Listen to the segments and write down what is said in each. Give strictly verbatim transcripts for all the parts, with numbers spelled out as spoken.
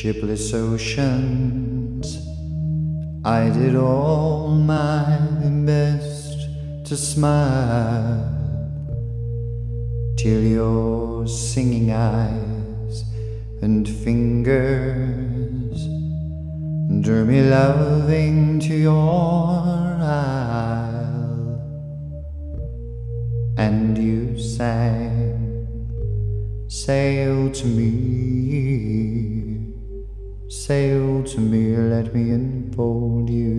Shipless oceans, I did all my best to smile till your singing eyes and fingers drew me loving to your isle, and you sang, "Sail to me, sail to me, let me enfold you.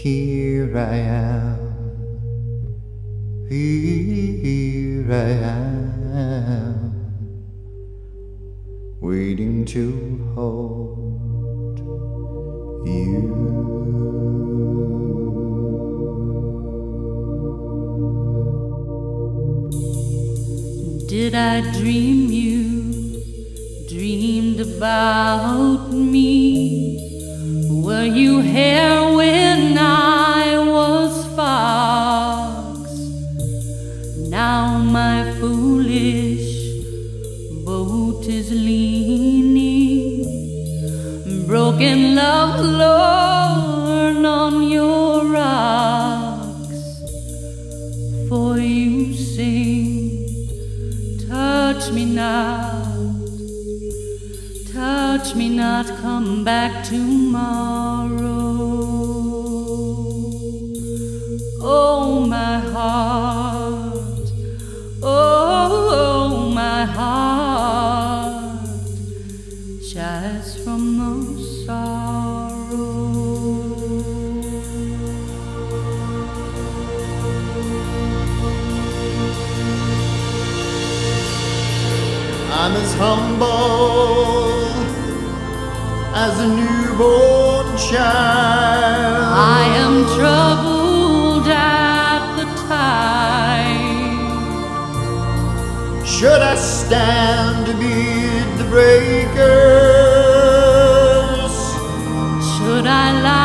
Here I am, here I am, waiting to hold you." Did I dream you dreamed about me? Were you here when I was fox? Now my foolish boat is leaning, broken love lorn on your rocks. For you sing, touch me now, touch me not, come back tomorrow. Oh, my heart, oh, oh, my heart, shies from no sorrow. I'm as humble as a newborn child, I am troubled at the time. Should I stand to be the breakers? Should I lie?